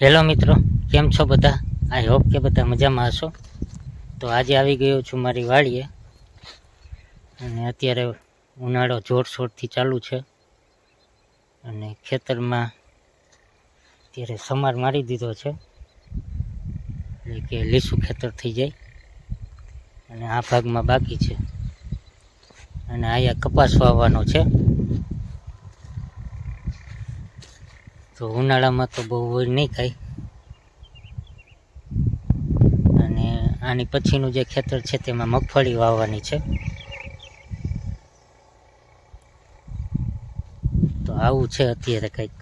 Hello મિત્રો, કેમ છો બધા? આઈ હોપ કે બધા મજામાં હશો। તો આજે આવી ગયો છું મારી વાડીએ અને અત્યારે ઉનાળો જોરશોરથી ચાલુ છે અને ખેતરમાં અત્યારે સમાર મારી દીધો છે એટલે કે લીસું ખેતર થઈ જાય અને આ ભાગમાં બાકી છે અને અહીંયા કપાસ વાવવાનો છે। તો ઉનાળામાં તો બહુ હોય નહીં કાંઈ। અને આની પછીનું જે ખેતર છે તેમાં મગફળી વાવવાની છે। તો આવું છે અત્યારે કંઈક।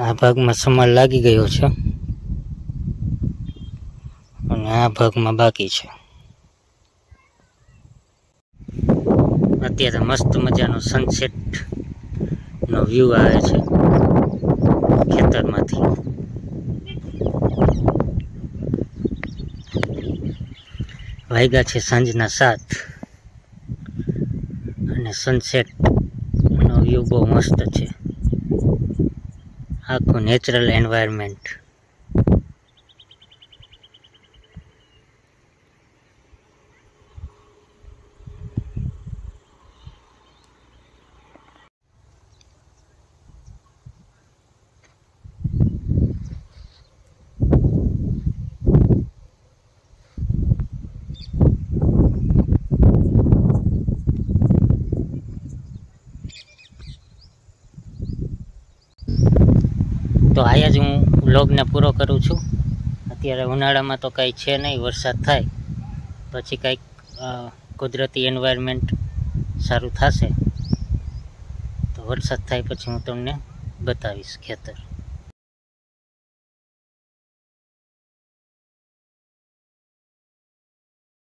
આ ભાગમાં સમાર લાગી ગયો છે અને આ ભાગમાં બાકી છે। અત્યારે મસ્ત મજાનો સનસેટ નો વ્યૂ આવે છે ખેતરમાંથી। વાગ્યા છે સાંજના 7 અને સનસેટ નો વ્યૂ બહુ મસ્ત છે। આખું નેચરલ એન્વાયરમેન્ટ। તો આયા જ હું વ્લોગને પૂરો કરું છું। અત્યારે ઉનાળામાં તો કાંઈ છે નહીં, વરસાદ થાય પછી કાંઈક કુદરતી એન્વાયરમેન્ટ સારું થશે। તો વરસાદ થાય પછી હું તમને બતાવીશ ખેતર।